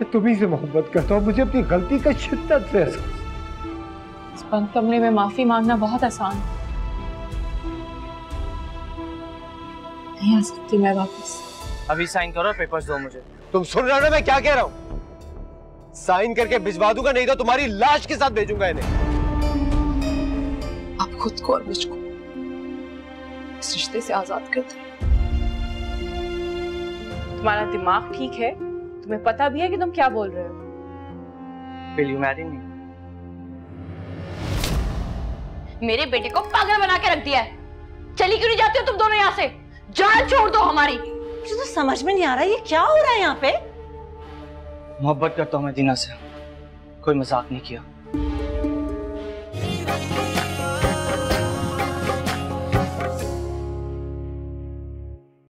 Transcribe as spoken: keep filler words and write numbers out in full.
मैं तुम्हीं से मोहब्बत करता हूँ, मुझे अपनी गलती का शिद्दत से एहसास। इस बंद कमरे में माफी मांगना बहुत आसान है। नहीं आ सकती मैं वापस। अभी साइन करो, पेपर्स दो मुझे। तुम सुन रहे हो ना मैं क्या कह रहा हूँ? साइन करके भिजवा दूंगा, नहीं तो तुम्हारी लाश के साथ भेजूंगा इन्हें। आप खुद को और मुझको इस रिश्ते से आजाद कर दो। तुम्हारा दिमाग ठीक है? तुम्हें पता भी है कि तुम क्या बोल रहे हो? Will you marry me? मेरे बेटे को पागल बना के रख दिया है। चली क्यों नहीं जाती हो तुम दोनों यहाँ से? जान छोड़ दो हमारी। मुझे तो समझ में नहीं आ रहा ये क्या हो रहा है यहाँ पे। मोहब्बत करता हूँ मैं दीना से, कोई मजाक नहीं किया।